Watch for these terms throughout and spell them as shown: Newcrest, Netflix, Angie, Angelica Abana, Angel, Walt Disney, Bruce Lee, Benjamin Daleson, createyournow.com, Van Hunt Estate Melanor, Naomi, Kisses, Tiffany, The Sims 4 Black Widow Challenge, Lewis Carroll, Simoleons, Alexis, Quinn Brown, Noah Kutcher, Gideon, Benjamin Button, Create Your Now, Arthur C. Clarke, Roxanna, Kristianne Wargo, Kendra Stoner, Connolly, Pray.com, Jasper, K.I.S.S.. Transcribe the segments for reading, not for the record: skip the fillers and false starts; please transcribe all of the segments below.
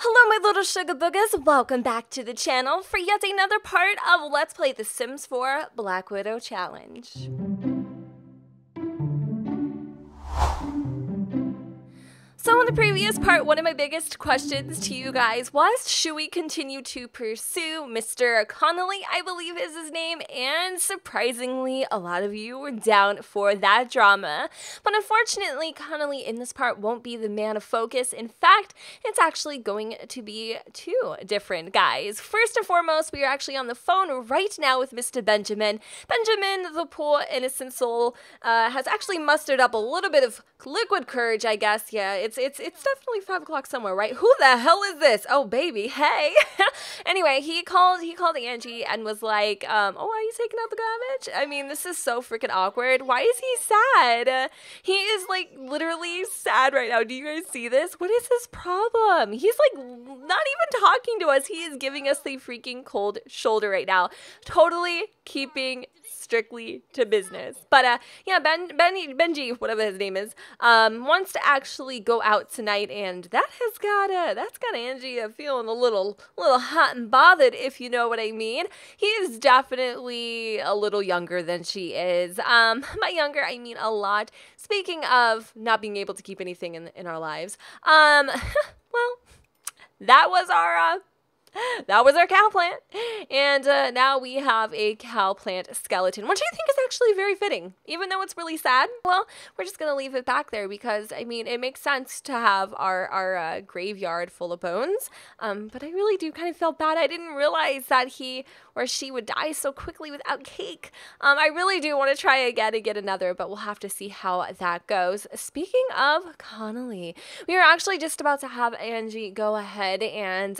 Hello my little sugar boogers, welcome back to the channel for yet another part of Let's Play The Sims 4 Black Widow Challenge. So in the previous part, one of my biggest questions to you guys was, should we continue to pursue Mr. Connolly, I believe is his name, and surprisingly, a lot of you were down for that drama. But unfortunately, Connolly in this part won't be the man of focus. In fact, it's actually going to be two different guys. First and foremost, we are actually on the phone right now with Mr. Benjamin. Benjamin, the poor innocent soul, has actually mustered up a little bit of liquid courage, I guess, yeah. It's definitely 5 o'clock somewhere, right? Who the hell is this? Oh, baby, hey. Anyway, he called Angie and was like, oh, are you taking out the garbage? I mean, this is so freaking awkward. Why is he sad? He is like literally sad right now. Do you guys see this? What is his problem? He's like not even talking to us. He is giving us the freaking cold shoulder right now. Totally keeping strictly to business. But yeah, Benji, whatever his name is, wants to actually go out tonight, and that has got Angie feeling a little hot and bothered, if you know what I mean. He is definitely a little younger than she is. By younger, I mean a lot. Speaking of not being able to keep anything in our lives, well, that was our cow plant, and now we have a cow plant skeleton, which I think is actually very fitting, even though it's really sad. Well, we're just gonna leave it back there because, I mean, it makes sense to have our graveyard full of bones, but I really do kind of feel bad. I didn't realize that he or she would die so quickly without cake. I really do want to try again and get another, but we'll have to see how that goes. Speaking of Connolly, we were actually just about to have Angie go ahead and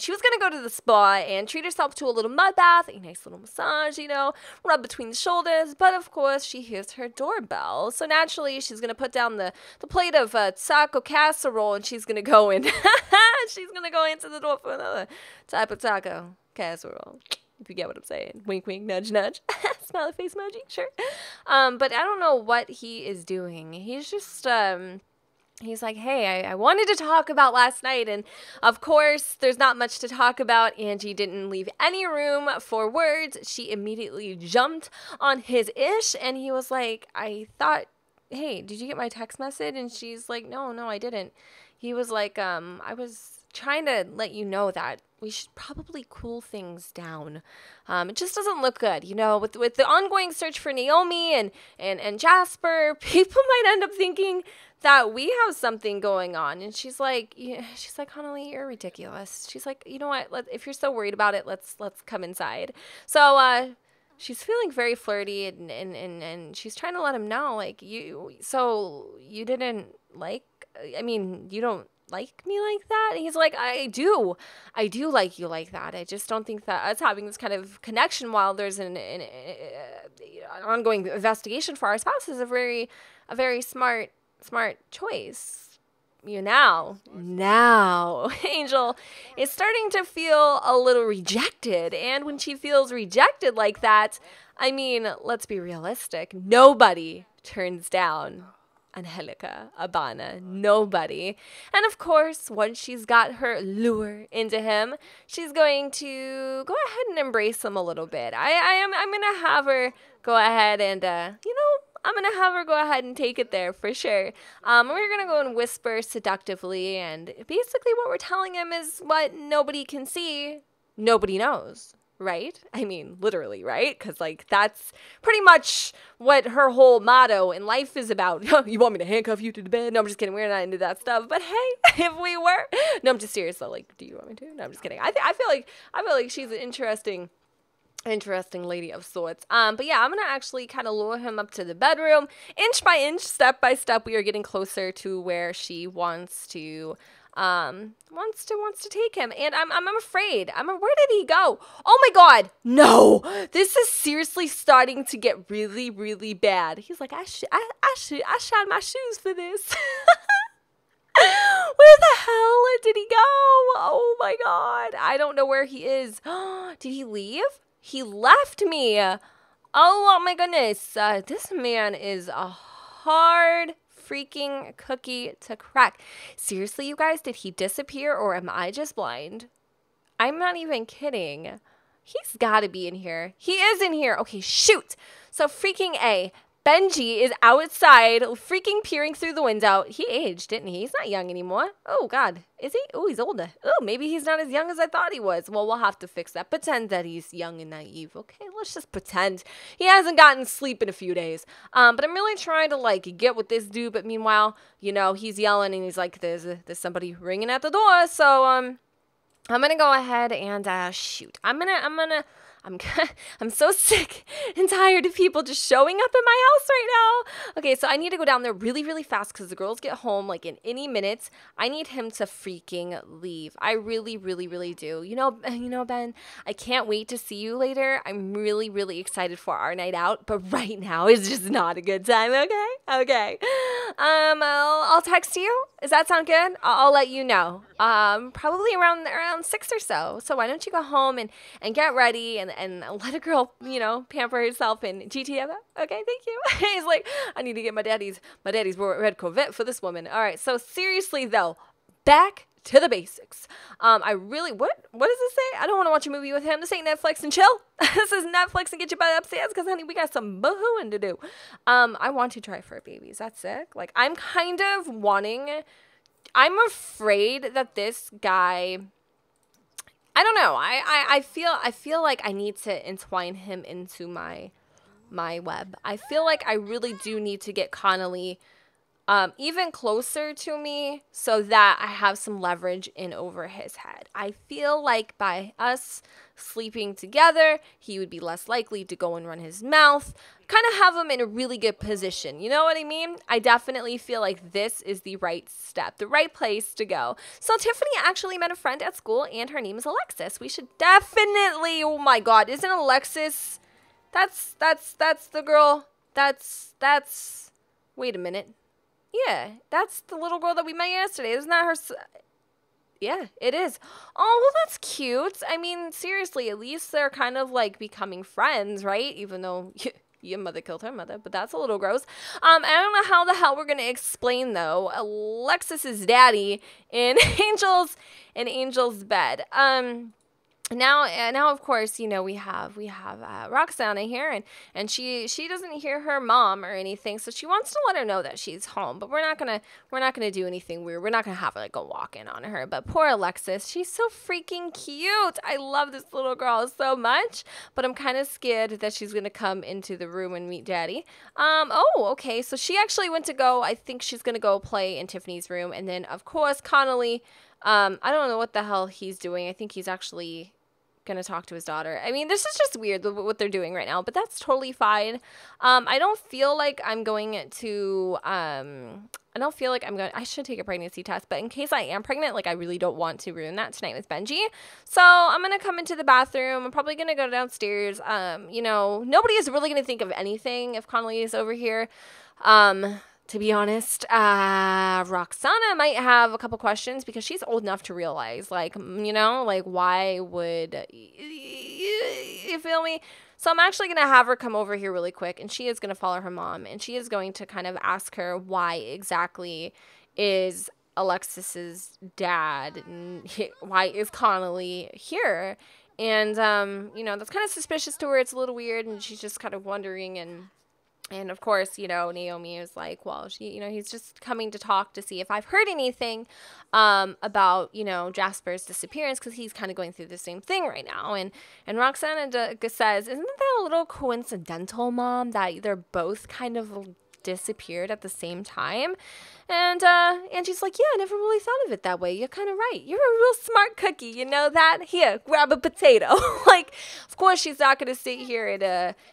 she was going to go to the spa and treat herself to a little mud bath, a nice little massage, you know, rub between the shoulders. But of course, she hears her doorbell. So naturally, she's going to put down the plate of taco casserole, and she's going to go in. She's going to go into the door for another type of taco casserole. If you get what I'm saying. Wink, wink, nudge, nudge. Smiley face emoji, sure. But I don't know what he is doing. He's just... He's like, hey, I wanted to talk about last night, and of course, there's not much to talk about. Angie didn't leave any room for words. She immediately jumped on his ish, and he was like, I thought, hey, did you get my text message? And she's like, no, I didn't. He was like, I was trying to let you know that we should probably cool things down. It just doesn't look good, you know, with the ongoing search for Naomi and Jasper, people might end up thinking that we have something going on. And she's like, yeah. She's like, Connolly, you're ridiculous. She's like, you know what? If you're so worried about it, let's come inside. So she's feeling very flirty, and she's trying to let him know, like, you didn't like. I mean, you don't like me like that? And he's like, I do like you like that. I just don't think that us having this kind of connection while there's an ongoing investigation for our spouse is a very smart choice. You now Angel is starting to feel a little rejected, and when she feels rejected like that, I mean, let's be realistic, nobody turns down Angelica Abana, nobody. And of course, once she's got her lure into him, she's going to go ahead and embrace him a little bit. I'm gonna have her go ahead and I'm gonna have her go ahead and take it there for sure. We're gonna go and whisper seductively, and basically what we're telling him is what nobody can see, nobody knows. Right? I mean, literally, right? Because, like, that's pretty much what her whole motto in life is about. You want me to handcuff you to the bed? No, I'm just kidding. We're not into that stuff. But hey, if we were. No, I'm just serious though. Like, do you want me to? No, I'm just kidding. I feel like she's an interesting lady of sorts. But yeah, I'm gonna actually kind of lure him up to the bedroom, inch by inch, step by step. We are getting closer to where she wants to. Wants to take him, and I'm afraid. Where did he go? Oh my God, no! This is seriously starting to get really, really bad. He's like, I shot my shoes for this. Where the hell did he go? Oh my God, I don't know where he is. Did he leave? He left me. Oh my goodness, this man is a hard freaking cookie to crack. Seriously, you guys, did he disappear or am I just blind? I'm not even kidding. He's got to be in here. He is in here. Okay, shoot. So freaking A. Benji is outside, freaking peering through the window. He aged, didn't he? He's not young anymore. Oh, God. Is he? Oh, he's older. Oh, maybe he's not as young as I thought he was. Well, we'll have to fix that. Pretend that he's young and naive. Okay, let's just pretend. He hasn't gotten sleep in a few days. But I'm really trying to, like, get with this dude. But meanwhile, you know, he's yelling and he's like, there's somebody ringing at the door. So, I'm going to go ahead and, shoot. I'm so sick and tired of people just showing up at my house right now. Okay, so I need to go down there really, really fast because the girls get home like in any minute. I need him to freaking leave. I really, really, really do. You know, Ben, I can't wait to see you later. I'm really, really excited for our night out, but right now is just not a good time. Okay, okay. I'll text you. Does that sound good? I'll let you know. Probably around 6 or so. So why don't you go home and get ready and let a girl, you know, pamper herself in GTF. Okay, thank you. He's like, I need to get my daddy's red Corvette for this woman. All right. So seriously though, back to the basics. I really, what does this say? I don't want to watch a movie with him. This ain't Netflix and chill. This is Netflix and get your butt upstairs because, honey, we got some boohooing to do. I want to try for babies. That's sick. Like, I'm kind of wanting, I'm afraid that this guy, I don't know. I feel like I need to entwine him into my web. I feel like I really do need to get Connolly even closer to me so that I have some leverage in over his head. I feel like by us sleeping together, he would be less likely to go and run his mouth. Kind of have him in a really good position. You know what I mean? I definitely feel like this is the right step, the right place to go. So Tiffany actually met a friend at school and her name is Alexis. We should definitely, oh my God, isn't Alexis? That's the girl. That's, wait a minute. Yeah, that's the little girl that we met yesterday. Isn't that her? Yeah, it is. Oh, well, that's cute. I mean, seriously, at least they're kind of like becoming friends, right? Even though your mother killed her mother, but that's a little gross. I don't know how the hell we're going to explain, though, Alexis's daddy in Angel's bed. Now, of course, you know, we have Roxanna here, and she doesn't hear her mom or anything, so she wants to let her know that she's home. But we're not gonna do anything weird. We're not gonna have like a walk in on her. But poor Alexis, she's so freaking cute. I love this little girl so much. But I'm kind of scared that she's gonna come into the room and meet Daddy. Oh, okay. So she actually went to go. I think she's gonna go play in Tiffany's room, and then of course Connolly. I don't know what the hell he's doing. I think he's actually going to talk to his daughter. I mean, this is just weird what they're doing right now, but that's totally fine. I don't feel like I'm going to, I should take a pregnancy test, but in case I am pregnant, like I really don't want to ruin that tonight with Benji. So I'm going to come into the bathroom. I'm probably going to go downstairs. You know, nobody is really going to think of anything if Connolly is over here. To be honest, Roxanna might have a couple questions because she's old enough to realize, like, you know, like, why would, you feel me? So I'm actually going to have her come over here really quick, and she is going to follow her mom, and she is going to kind of ask her why exactly is Alexis's dad, why is Connolly here? And, you know, that's kind of suspicious to her. It's a little weird, and she's just kind of wondering, And of course, you know, Naomi is like, well, she, you know, he's just coming to talk to see if I've heard anything about, you know, Jasper's disappearance because he's kind of going through the same thing right now. And Roxanna says, isn't that a little coincidental, Mom, that they're both kind of disappeared at the same time? And she's like, yeah, I never really thought of it that way. You're kind of right. You're a real smart cookie. You know that? Here, grab a potato. Like, of course, she's not going to sit here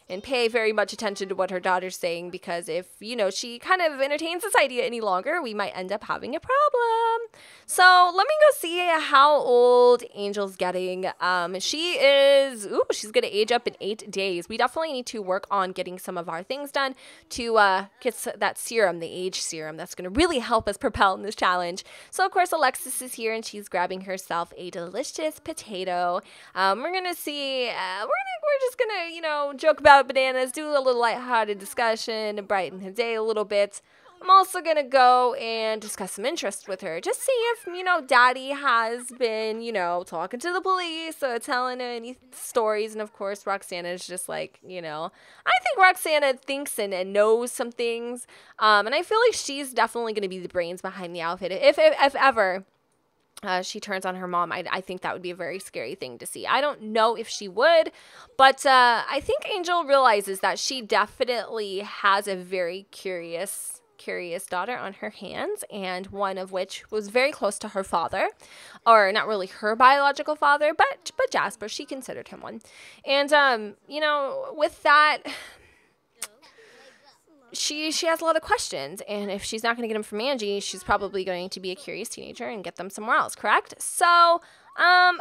and pay very much attention to what her daughter's saying, because if, you know, she kind of entertains this idea any longer, we might end up having a problem. So let me go see how old Angel's getting. She is, ooh, she's going to age up in 8 days. We definitely need to work on getting some of our things done to get that serum, the age serum, that's going to really help us propel in this challenge. So of course Alexis is here and she's grabbing herself a delicious potato. We're gonna see. We're just gonna, you know, joke about bananas, do a little lighthearted discussion, and brighten the day a little bit. I'm also going to go and discuss some interest with her. Just see if, you know, Daddy has been, you know, talking to the police or telling her any stories. And, of course, Roxanna is just like, you know, I think Roxanna thinks and knows some things. And I feel like she's definitely going to be the brains behind the outfit. If ever she turns on her mom, I think that would be a very scary thing to see. I don't know if she would, but I think Angel realizes that she definitely has a very curious daughter on her hands, and one of which was very close to her father, or not really her biological father, but Jasper. She considered him one. And you know, with that, she has a lot of questions, and if she's not going to get them from Angie, she's probably going to be a curious teenager and get them somewhere else, correct? So I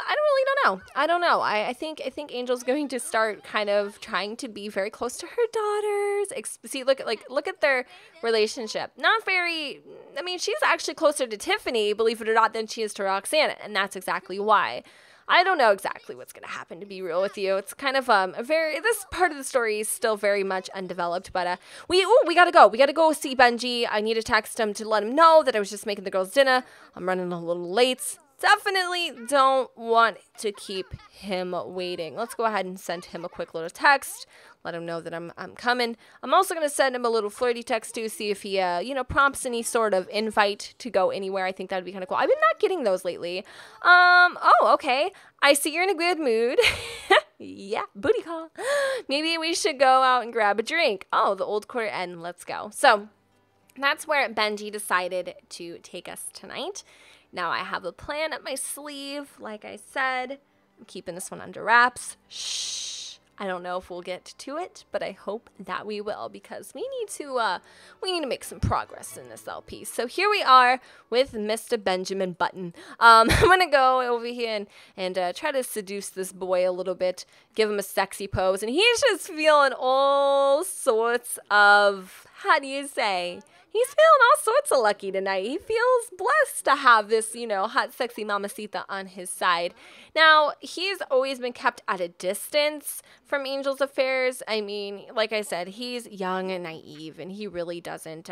don't know. I think Angel's going to start kind of trying to be very close to her daughters. See, look at their relationship. Not very, I mean, she's actually closer to Tiffany, believe it or not, than she is to Roxanna, and that's exactly why. I don't know exactly what's going to happen, to be real with you. It's kind of this part of the story is still very much undeveloped, but we got to go. We got to go see Benji. I need to text him to let him know that I was just making the girls dinner. I'm running a little late. Definitely don't want to keep him waiting. Let's go ahead and send him a quick little text. Let him know that I'm coming. I'm also going to send him a little flirty text to see if he, you know, prompts any sort of invite to go anywhere. I think that would be kind of cool. I've been not getting those lately. Oh, okay. I see you're in a good mood. Yeah, booty call. Maybe we should go out and grab a drink. Oh, the old quarter end. Let's go. So that's where Benji decided to take us tonight. Now I have a plan up my sleeve. Like I said, I'm keeping this one under wraps. Shh. I don't know if we'll get to it, but I hope that we will, because we need to make some progress in this LP. So here we are with Mr. Benjamin Button. I'm gonna go over here and try to seduce this boy a little bit, give him a sexy pose, and he's just feeling all sorts of, how do you say? He's feeling all sorts of lucky tonight. He feels blessed to have this, you know, hot, sexy mamacita on his side. Now, he's always been kept at a distance from Angel's affairs. I mean, like I said, he's young and naive, and he really doesn't,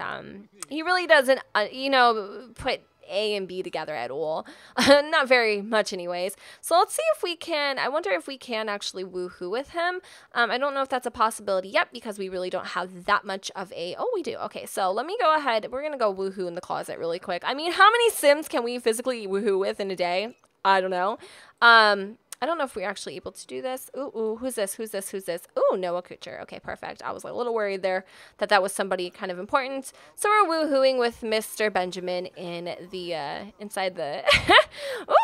you know, put A and B together at all. Not very much anyways. So let's see if we can, I wonder if we can actually woohoo with him. I don't know if that's a possibility yet, because we really don't have that much of a, oh, we do. Okay, so let me go ahead. We're going to go woohoo in the closet really quick. I mean, how many Sims can we physically woohoo with in a day? I don't know. I don't know if we're actually able to do this. Ooh, who's this? Who's this? Who's this? Ooh, Noah Kutcher. Okay, perfect. I was a little worried there that that was somebody kind of important. So we're woohooing with Mr. Benjamin in the, inside the,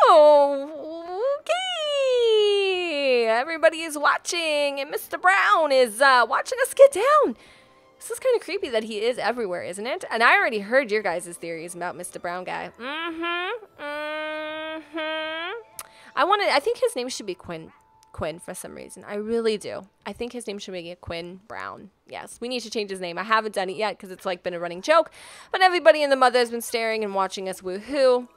ooh, okay. Everybody is watching, and Mr. Brown is watching us get down. This is kind of creepy that he is everywhere, isn't it? And I already heard your guys' theories about Mr. Brown guy. Mm-hmm, mm-hmm. I think his name should be Quinn for some reason. I really do. I think his name should be Quinn Brown. Yes, we need to change his name. I haven't done it yet because it's like been a running joke. But everybody and the mother has been staring and watching us woohoo.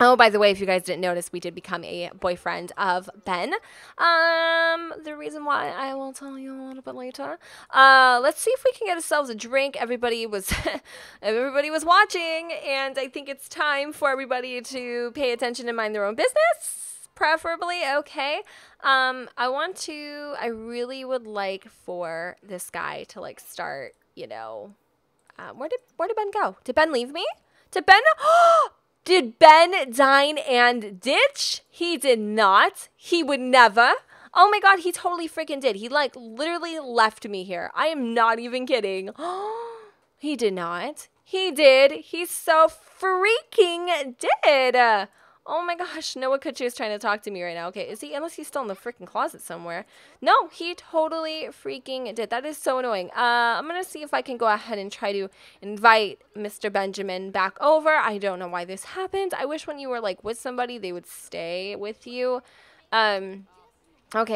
Oh, by the way, if you guys didn't notice, we did become a boyfriend of Ben. The reason why I will tell you a little bit later. Let's see if we can get ourselves a drink. Everybody was watching, and I think it's time for everybody to pay attention and mind their own business, preferably. Okay. I really would like for this guy to like start, you know, where did Ben go? Did Ben leave me? Did Ben? Did Ben dine and ditch? He did not. He would never. Oh my God, he totally freaking did. He like literally left me here. I am not even kidding. He did not. He did. He so freaking did. Oh my gosh, Noah Kutcher is trying to talk to me right now. Okay, is he? Unless he's still in the freaking closet somewhere. No, he totally freaking did. That is so annoying. I'm going to see if I can go ahead and try to invite Mr. Benjamin back over. I don't know why this happened. I wish when you were, like, with somebody, they would stay with you. Okay,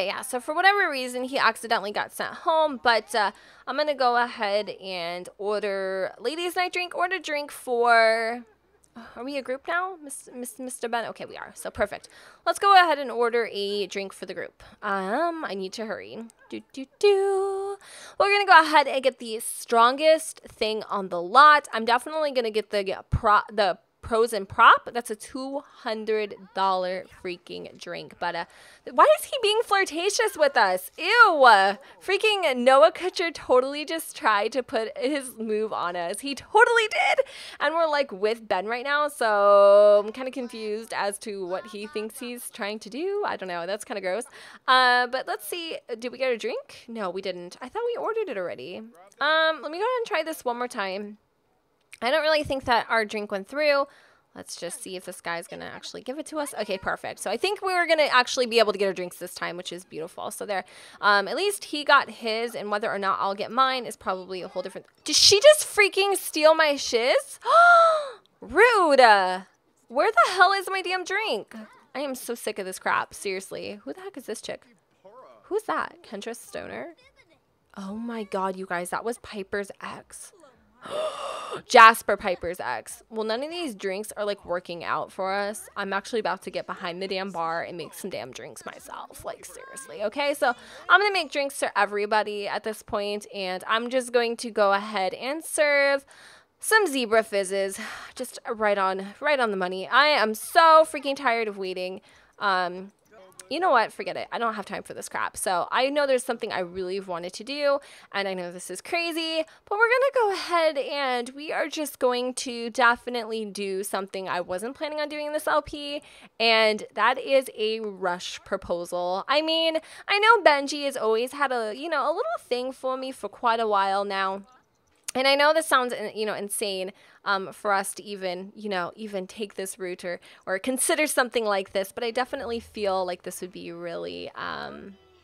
yeah, so for whatever reason, he accidentally got sent home, but I'm going to go ahead and order ladies' night drink. Order drink for... Are we a group now? Mr. Ben? Okay, we are. So perfect. Let's go ahead and order a drink for the group. I need to hurry. We're going to go ahead and get the strongest thing on the lot. I'm definitely going to get the pros and prop. That's a $200 freaking drink. But why is he being flirtatious with us? Ew. Freaking Noah Kutcher totally just tried to put his move on us. He totally did. And we're like with Ben right now. So I'm kind of confused as to what he thinks he's trying to do. I don't know. That's kind of gross. But let's see. Did we get a drink? No, we didn't. I thought we ordered it already. Let me go ahead and try this one more time. I don't really think that our drink went through. Let's just see if this guy's going to actually give it to us. Okay, perfect. So I think we were going to actually be able to get our drinks this time, which is beautiful. So there, at least he got his, and whether or not I'll get mine is probably a whole different. Did she just freaking steal my shiz? Rude. Where the hell is my damn drink? I am so sick of this crap. Seriously. Who the heck is this chick? Who's that? Kendra Stoner? Oh my God, you guys, that was Piper's ex. Jasper, Piper's ex. Well, none of these drinks are like working out for us. I'm actually about to get behind the damn bar and make some damn drinks myself. Like, seriously. Okay, so I'm gonna make drinks for everybody at this point, and I'm just going to go ahead and serve some zebra fizzes. Just right on the money. I am so freaking tired of waiting. You know what? Forget it. I don't have time for this crap. So I know there's something I really wanted to do, and I know this is crazy, but we're going to go ahead and we are just going to definitely do something I wasn't planning on doing in this LP, and that is a rush proposal. I mean, I know Benji has always had a, you know, a little thing for me for quite a while now. And I know this sounds, you know, insane for us to even, you know, even take this route or consider something like this, but I definitely feel like this would be really,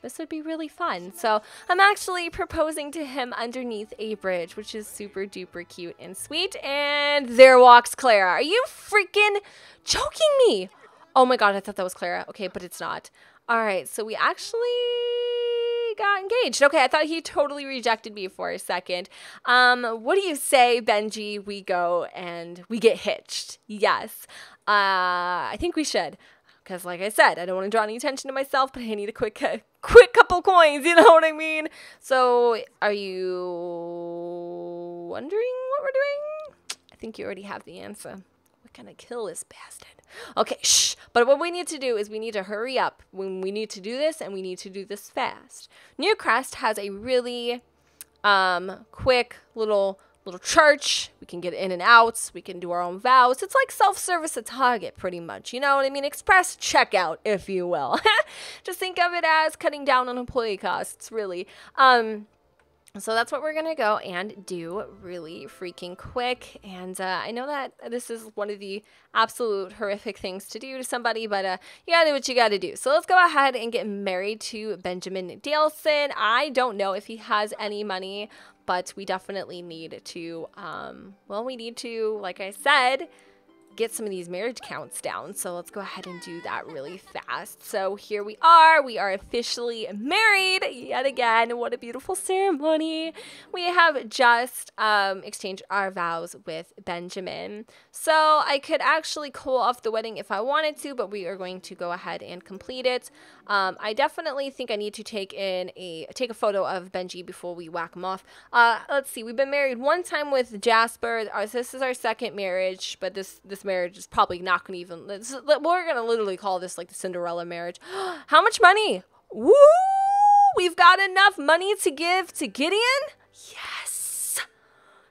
this would be really fun. So I'm actually proposing to him underneath a bridge, which is super duper cute and sweet. And there walks Clara. Are you freaking joking me? Oh my God, I thought that was Clara. Okay, but it's not. All right, so we actually got engaged. Okay, I thought he totally rejected me for a second. What do you say, Benji? We go and we get hitched. Yes. I think we should, because like I said, I don't want to draw any attention to myself, but I need a quick couple coins, you know what I mean? So are you wondering what we're doing? I think you already have the answer. Gonna kill this bastard. Okay, shh. But what we need to do is we need to hurry up when we need to do this, and we need to do this fast. Newcrest has a really quick little church. We can get in and out. We can do our own vows. It's like self-service at Target, pretty much. You know what I mean? Express checkout, if you will. Just think of it as cutting down on employee costs, really. So that's what we're going to go and do really freaking quick. And I know that this is one of the absolute horrific things to do to somebody, but you got to do what you got to do. So let's go ahead and get married to Benjamin Daleson. I don't know if he has any money, but we definitely need to, well, we need to, like I said, get some of these marriage counts down. So let's go ahead and do that really fast. So here we are. We are officially married yet again. What a beautiful ceremony. We have just exchanged our vows with Benjamin. So I could actually call off the wedding if I wanted to, but we are going to go ahead and complete it. I definitely think I need to take a photo of Benji before we whack him off. Let's see. We've been married one time with Jasper. This is our second marriage, but this marriage is probably not going to even, we're going to literally call this like the Cinderella marriage. How much money? Woo! We've got enough money to give to Gideon? Yes!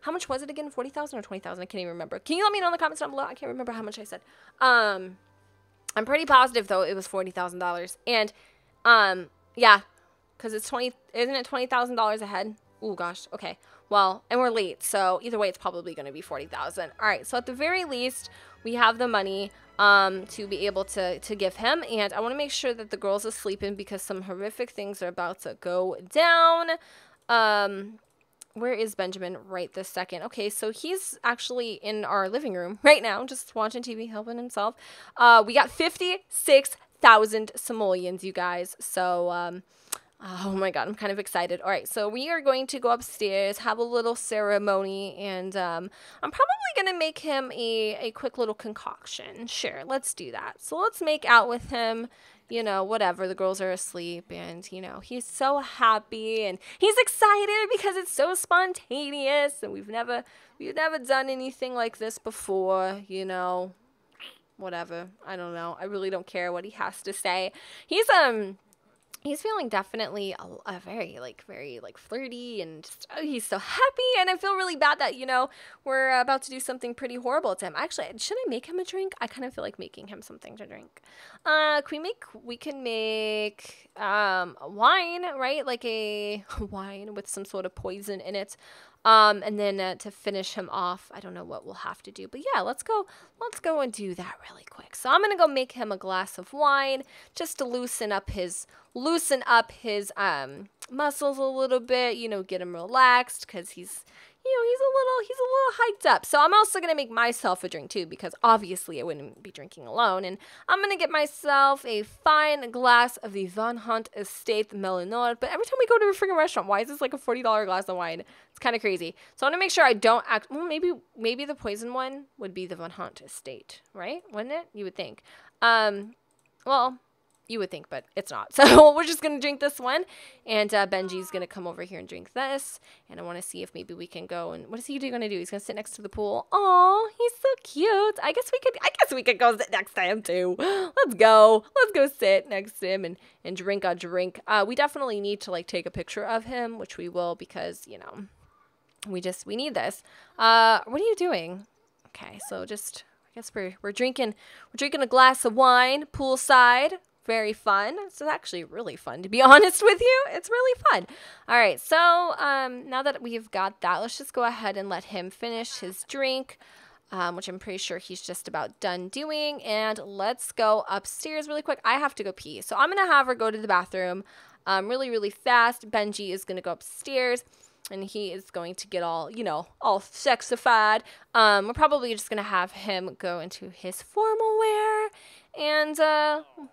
How much was it again? 40,000 or 20,000? I can't even remember. Can you let me know in the comments down below? I can't remember how much I said. I'm pretty positive though it was $40,000. And yeah, because it's isn't it $20,000 a head? Oh gosh, okay. Well, and we're late, so either way, it's probably going to be $40,000. All right, so at the very least, we have the money to be able to give him, and I want to make sure that the girls are sleeping because some horrific things are about to go down. Where is Benjamin right this second? Okay, so he's actually in our living room right now, just watching TV, helping himself. We got 56,000 simoleons, you guys, so Oh my God, I'm kind of excited. All right, so we are going to go upstairs, have a little ceremony, and I'm probably going to make him a quick little concoction. Sure, let's do that. So let's make out with him, you know, whatever. The girls are asleep, and, you know, he's so happy, and he's excited because it's so spontaneous, and we've never done anything like this before, you know. Whatever. I don't know. I really don't care what he has to say. He's feeling definitely a very flirty, and just, oh, he's so happy. And I feel really bad that, you know, we're about to do something pretty horrible to him. Actually, should I make him a drink? I kind of feel like making him something to drink. We can make wine, right? Like a wine with some sort of poison in it. And then to finish him off, I don't know what we'll have to do. But yeah, let's go and do that really quick. So I'm going to go make him a glass of wine just to loosen up his muscles a little bit, you know, get him relaxed, because he's, you know, he's a little hyped up. So I'm also going to make myself a drink too, because obviously I wouldn't be drinking alone. And I'm going to get myself a fine glass of the Van Hunt Estate Melanor. But every time we go to a freaking restaurant, why is this like a $40 glass of wine? It's kind of crazy. So I want to make sure I don't act, well, maybe the poison one would be the Van Hunt Estate, right? Wouldn't it? You would think. Well, you would think, but it's not. So we're just going to drink this one. And Benji's going to come over here and drink this. And I want to see if maybe we can go. And what is he going to do? He's going to sit next to the pool. Oh, he's so cute. I guess we could go sit next to him too. Let's go sit next to him and drink our drink. We definitely need to like take a picture of him, which we will, because, you know, we need this. What are you doing? Okay. So just, I guess we're drinking a glass of wine poolside. Very fun. It's actually really fun, to be honest with you. It's really fun. All right. So now that we've got that, let's just go ahead and let him finish his drink, which I'm pretty sure he's just about done doing. And let's go upstairs really quick. I have to go pee. So I'm going to have her go to the bathroom really, really fast. Benji is going to go upstairs. And he is going to get all, you know, all sexified. We're probably just going to have him go into his formal wear. And,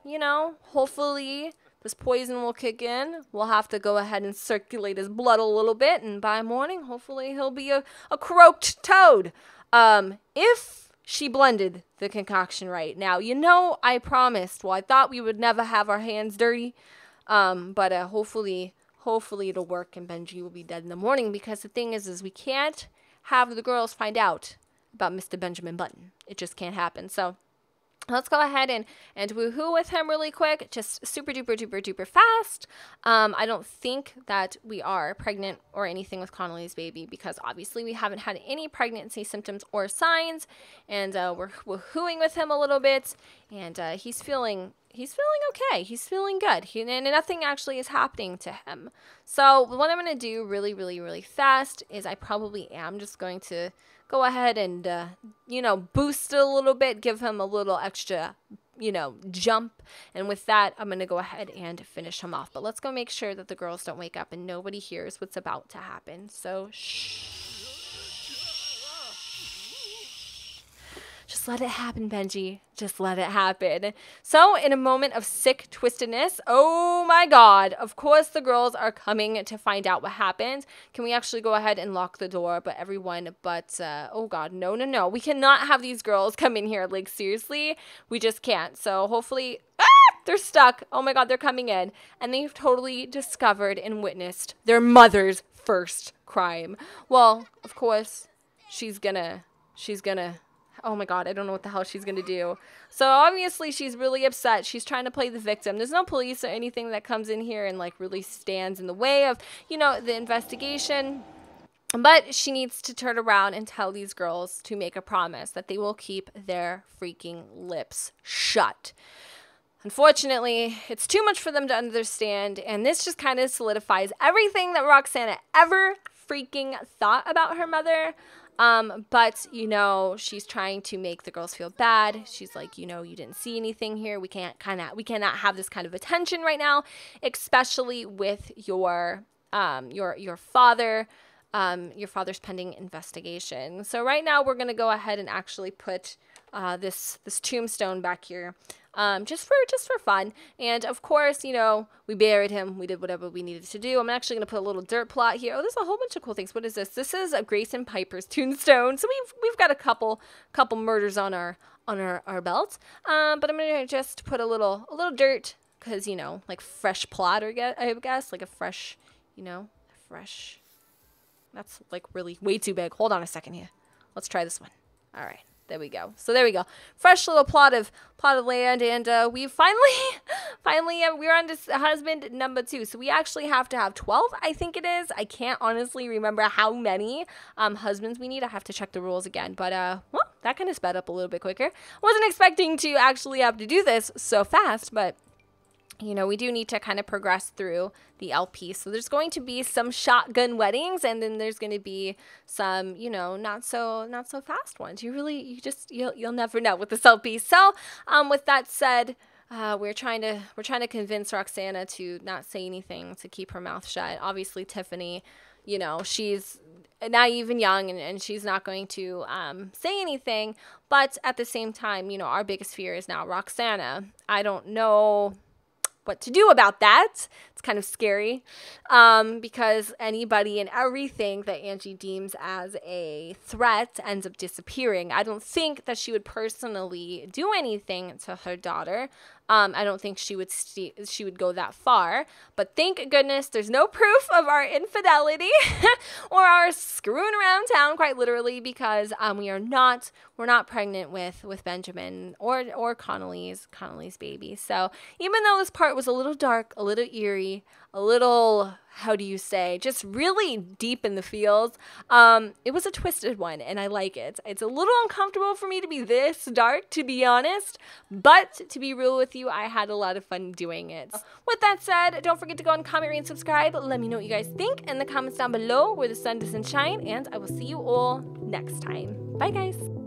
you know, hopefully this poison will kick in. We'll have to go ahead and circulate his blood a little bit. And by morning, hopefully he'll be a croaked toad. If she blended the concoction right. Now, you know, I promised. Well, I thought we would never have our hands dirty. But hopefully it'll work, and Benji will be dead in the morning, because the thing is we can't have the girls find out about Mr. Benjamin Button. It just can't happen. So let's go ahead and woohoo with him really quick. Just super duper duper duper fast. I don't think that we are pregnant or anything with Connolly's baby, because obviously we haven't had any pregnancy symptoms or signs. And we're woohooing with him a little bit, and he's feeling okay. He's feeling good. And nothing actually is happening to him. So what I'm going to do really, really, really fast is I probably am just going to go ahead and, you know, boost it a little bit, give him a little extra, you know, jump. And with that, I'm going to go ahead and finish him off. But let's go make sure that the girls don't wake up and nobody hears what's about to happen. So just let it happen, Benji. Just let it happen. So in a moment of sick twistedness, oh my God, of course the girls are coming to find out what happened. Can we actually go ahead and lock the door? But everyone but, oh God, no, no, no. We cannot have these girls come in here. Like, seriously, we just can't. So hopefully, they're stuck. Oh my God, they're coming in. And they've totally discovered and witnessed their mother's first crime. Well, of course, she's gonna. Oh my God, I don't know what the hell she's going to do. So obviously she's really upset. She's trying to play the victim. There's no police or anything that comes in here and like really stands in the way of, you know, the investigation. But she needs to turn around and tell these girls to make a promise that they will keep their freaking lips shut. Unfortunately, it's too much for them to understand, and this just kind of solidifies everything that Roxanna ever freaking thought about her mother. But, you know, she's trying to make the girls feel bad. She's like, you know, you didn't see anything here. We cannot have this kind of attention right now, especially with your father, your father's pending investigation. So right now we're going to go ahead and actually put this tombstone back here, just for fun. And of course, you know, we buried him. We did whatever we needed to do. I'm actually going to put a little dirt plot here. Oh, there's a whole bunch of cool things. What is this? This is a Grayson Piper's tombstone. So we've got a couple murders on our belt. But I'm going to just put a little dirt, because, you know, like fresh plot, or I guess, like a fresh, you know, fresh. That's like really way too big. Hold on a second here. Let's try this one. All right. There we go. So there we go. Fresh little plot of land, and we finally we're on to husband number 2. So we actually have to have 12, I think it is. I can't honestly remember how many husbands we need. I have to check the rules again. But well, that kind of sped up a little bit quicker. Wasn't expecting to actually have to do this so fast, but you know, we do need to kind of progress through the LP. So there's going to be some shotgun weddings, and then there's going to be some, you know, not so fast ones. You'll never know with this LP. So with that said, we're trying to convince Roxanna to not say anything, to keep her mouth shut. Obviously, Tiffany, you know, she's naive and young, and she's not going to say anything. But at the same time, you know, our biggest fear is now Roxanna. I don't know what to do about that. It's kind of scary, because anybody and everything that Angie deems as a threat ends up disappearing. I don't think that she would personally do anything to her daughter. I don't think she would go that far. But thank goodness there's no proof of our infidelity or our screwing around town, quite literally, because we're not pregnant with Benjamin or Connolly's baby. So even though this part was a little dark, a little eerie, a little, how do you say, just really deep in the feels, it was a twisted one, and I like it. It's a little uncomfortable for me to be this dark, to be honest, but to be real with you, I had a lot of fun doing it. With that said, don't forget to go and comment, rate, and subscribe. Let me know what you guys think in the comments down below, where the sun doesn't shine, and I will see you all next time. Bye, guys.